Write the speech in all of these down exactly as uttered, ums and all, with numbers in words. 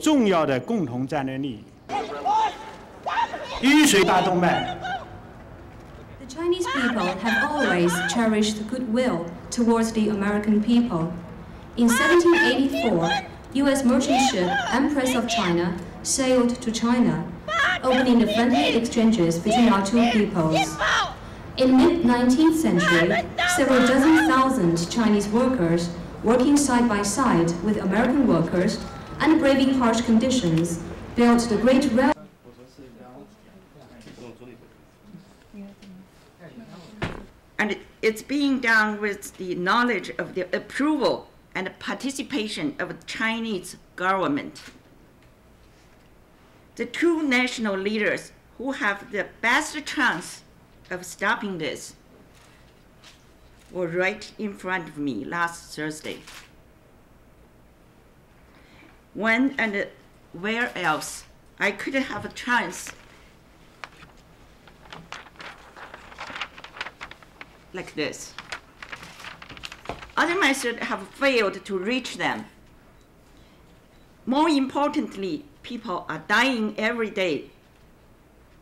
重要的共同战略利益。淤水大动脉。 The Chinese people have always cherished goodwill towards the American people. In seventeen eighty-four, U S merchant ship Empress of China sailed to China, opening the friendly exchanges between our two peoples. In mid-nineteenth century, several dozen thousand Chinese workers working side by side with American workers and braving harsh conditions built the Great Railroad. And it's being done with the knowledge of the approval and participation of the Chinese government. The two national leaders who have the best chance of stopping this were right in front of me last Thursday. When and where else I could have a chance like this? Other methods have failed to reach them. More importantly, people are dying every day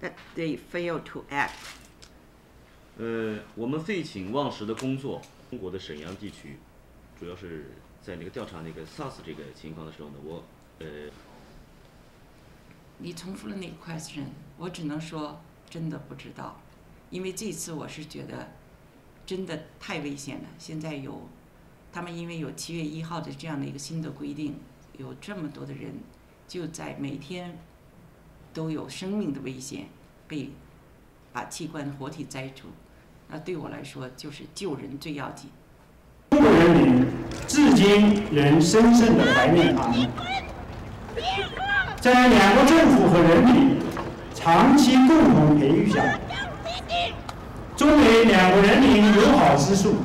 that they fail to act. 呃，我们废寝忘食的工作。中国的沈阳地区，主要是在那个调查那个 SARS 这个情况的时候呢，我呃，你重复了那个 question， 我只能说真的不知道，因为这次我是觉得真的太危险了。现在有他们因为有七月一号的这样的一个新的规定，有这么多的人就在每天都有生命的危险被把器官活体摘除。 那对我来说，就是救人最要紧。中国人民至今仍深深地怀念他们，在两国政府和人民长期共同培育下，中美两国人民友好之树